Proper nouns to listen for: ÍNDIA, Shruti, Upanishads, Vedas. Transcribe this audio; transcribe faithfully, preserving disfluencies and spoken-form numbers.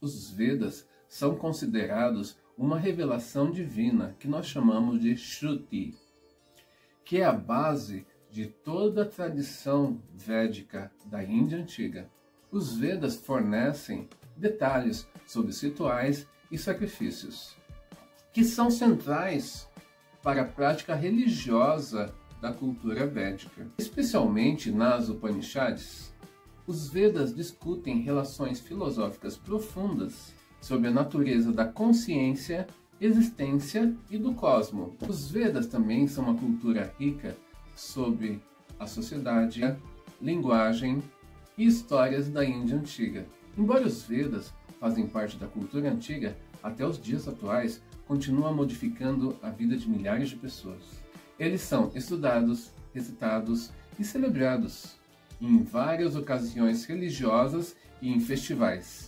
Os Vedas são considerados uma revelação divina que nós chamamos de Shruti, que é a base de toda a tradição védica da Índia antiga. Os Vedas fornecem detalhes sobre rituais e sacrifícios, que são centrais para a prática religiosa da cultura védica. Especialmente nas Upanishads, os Vedas discutem relações filosóficas profundas sobre a natureza da consciência, existência e do cosmo. Os Vedas também são uma cultura rica sobre a sociedade, linguagem e histórias da Índia antiga. Embora os Vedas fazem parte da cultura antiga, até os dias atuais continuam modificando a vida de milhares de pessoas. Eles são estudados, recitados e celebrados em várias ocasiões religiosas e em festivais.